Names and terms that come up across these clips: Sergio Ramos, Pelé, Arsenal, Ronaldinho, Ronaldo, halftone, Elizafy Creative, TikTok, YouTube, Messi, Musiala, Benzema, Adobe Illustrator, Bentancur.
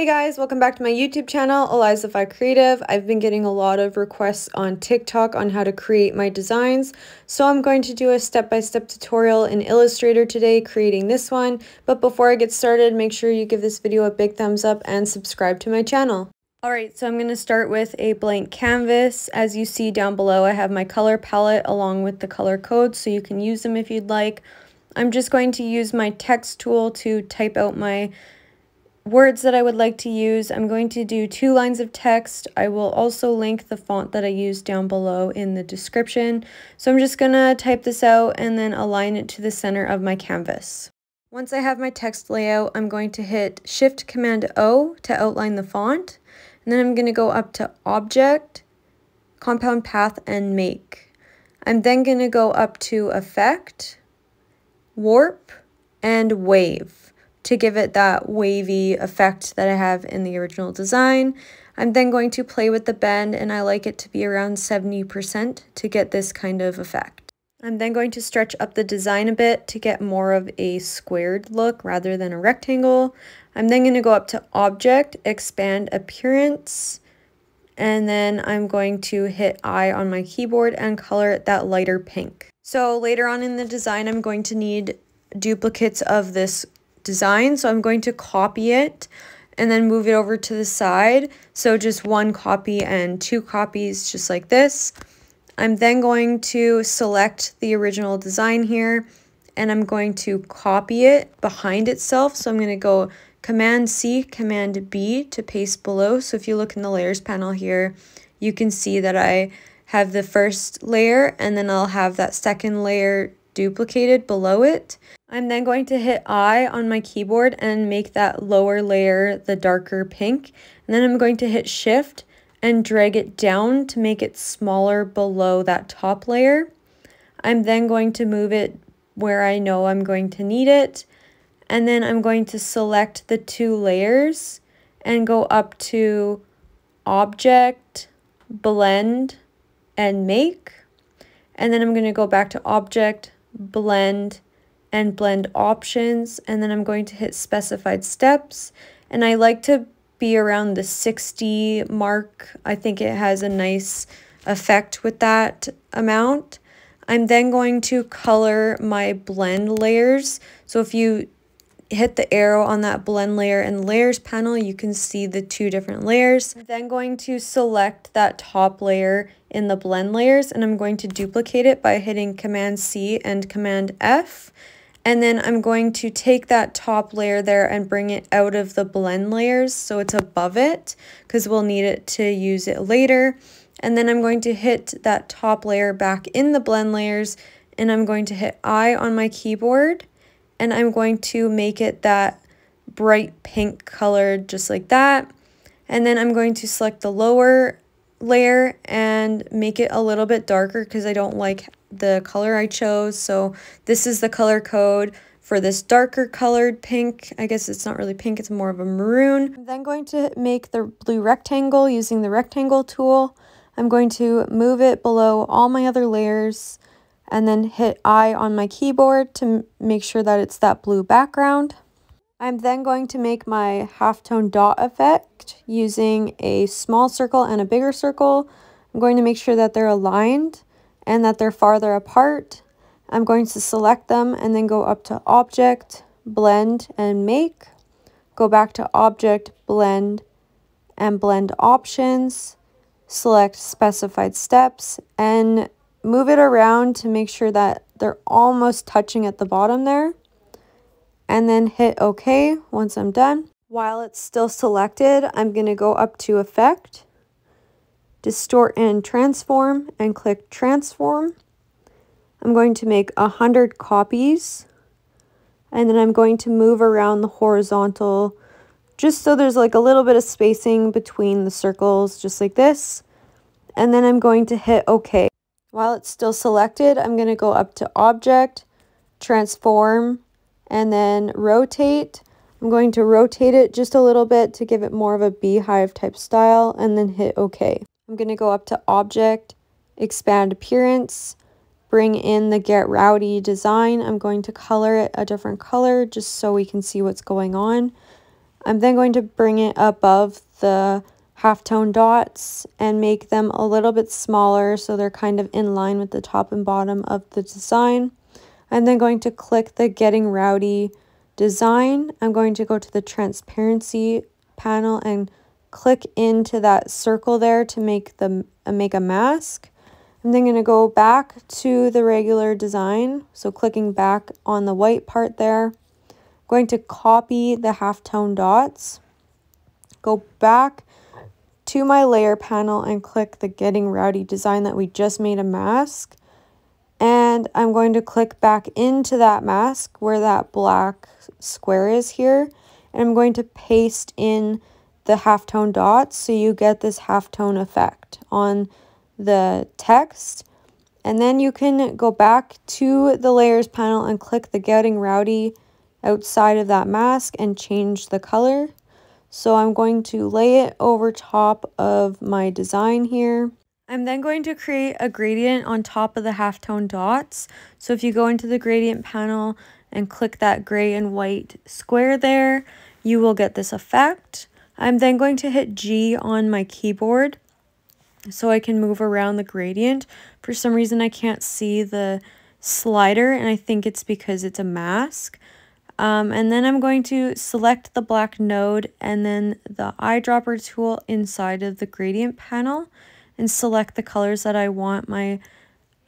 Hey guys, welcome back to my YouTube channel, Elizafy Creative. I've been getting a lot of requests on TikTok on how to create my designs, so I'm going to do a step-by-step tutorial in Illustrator today creating this one. But before I get started, make sure you give this video a big thumbs up and subscribe to my channel. Alright, so I'm going to start with a blank canvas. As you see down below, I have my color palette along with the color codes, so you can use them if you'd like. I'm just going to use my text tool to type out my words that I would like to use. I'm going to do 2 lines of text. I will also link the font that I use down below in the description. So I'm just gonna type this out and then align it to the center of my canvas. Once I have my text layout, I'm going to hit Shift Command O to outline the font. And then I'm gonna go up to Object, Compound Path, and Make. I'm then gonna go up to Effect, Warp, and Wave to give it that wavy effect that I have in the original design. I'm then going to play with the bend, and I like it to be around 70% to get this kind of effect. I'm then going to stretch up the design a bit to get more of a squared look rather than a rectangle. I'm then going to go up to Object, Expand Appearance, and then I'm going to hit I on my keyboard and color it that lighter pink. So later on in the design, I'm going to need duplicates of this design, so I'm going to copy it and then move it over to the side, so just one copy and 2 copies, just like this. I'm then going to select the original design here, and I'm going to copy it behind itself. So I'm going to go Command C, Command B to paste below. So if you look in the layers panel here, you can see that I have the first layer, and then I'll have that second layer duplicated below it. I'm then going to hit I on my keyboard and make that lower layer the darker pink, and then I'm going to hit Shift and drag it down to make it smaller below that top layer. I'm then going to move it where I know I'm going to need it, and then I'm going to select the 2 layers and go up to Object, Blend, and Make, and then I'm going to go back to Object, Blend, and Blend Options, and then I'm going to hit Specified Steps, and I like to be around the 60 mark. I think it has a nice effect with that amount. I'm then going to color my blend layers. So if you hit the arrow on that blend layer in the layers panel, you can see the 2 different layers. I'm then going to select that top layer in the blend layers, and I'm going to duplicate it by hitting Command C and Command F. And then I'm going to take that top layer there and bring it out of the blend layers, so it's above it, because we'll need it to use it later. And then I'm going to hit that top layer back in the blend layers, and I'm going to hit I on my keyboard, and I'm going to make it that bright pink color, just like that. And then I'm going to select the lower layer and make it a little bit darker because I don't like the color I chose. So this is the color code for this darker colored pink. I guess it's not really pink, it's more of a maroon. I'm then going to make the blue rectangle using the rectangle tool. I'm going to move it below all my other layers and then hit I on my keyboard to make sure that it's that blue background. I'm then going to make my halftone dot effect using a small circle and a bigger circle. I'm going to make sure that they're aligned and that they're farther apart. I'm going to select them and then go up to Object, Blend, and Make. Go back to Object, Blend, and Blend Options. Select Specified Steps and move it around to make sure that they're almost touching at the bottom there, and then hit OK once I'm done. While it's still selected, I'm going to go up to Effect, Distort and Transform, and click Transform. I'm going to make 100 copies, and then I'm going to move around the horizontal just so there's like a little bit of spacing between the circles, just like this, and then I'm going to hit OK. While it's still selected, I'm going to go up to Object, Transform, and then Rotate. I'm going to rotate it just a little bit to give it more of a beehive type style, and then hit OK. I'm going to go up to Object, Expand Appearance, bring in the Get Rowdy design. I'm going to color it a different color just so we can see what's going on. I'm then going to bring it above the halftone dots and make them a little bit smaller so they're kind of in line with the top and bottom of the design. I'm then going to click the Getting Rowdy design. I'm going to go to the transparency panel and click into that circle there to make a mask. I'm then going to go back to the regular design, so clicking back on the white part there. I'm going to copy the halftone dots, go back to my layer panel and click the Getting Rowdy design that we just made a mask. And I'm going to click back into that mask where that black square is here. And I'm going to paste in the halftone dots so you get this halftone effect on the text. And then you can go back to the layers panel and click the Getting Rowdy outside of that mask and change the color. So I'm going to lay it over top of my design here. I'm then going to create a gradient on top of the halftone dots. So if you go into the gradient panel and click that gray and white square there, you will get this effect. I'm then going to hit G on my keyboard so I can move around the gradient. For some reason I can't see the slider, and I think it's because it's a mask. And then I'm going to select the black node and then the eyedropper tool inside of the gradient panel and select the colors that I want my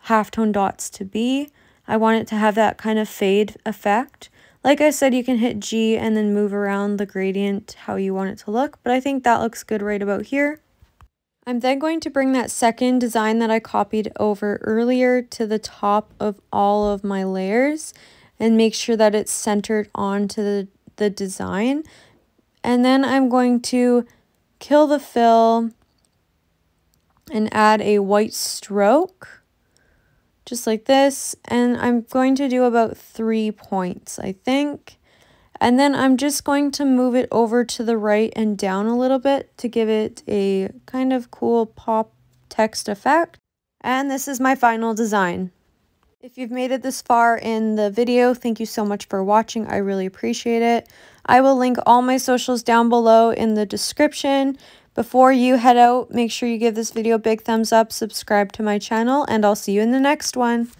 halftone dots to be. I want it to have that kind of fade effect. Like I said, you can hit G and then move around the gradient how you want it to look, but I think that looks good right about here. I'm then going to bring that second design that I copied over earlier to the top of all of my layers and make sure that it's centered onto the design. And then I'm going to kill the fill and add a white stroke, just like this. And I'm going to do about 3 points, I think. And then I'm just going to move it over to the right and down a little bit to give it a kind of cool pop text effect. And this is my final design. If you've made it this far in the video, thank you so much for watching. I really appreciate it. I will link all my socials down below in the description. Before you head out, make sure you give this video a big thumbs up, subscribe to my channel, and I'll see you in the next one.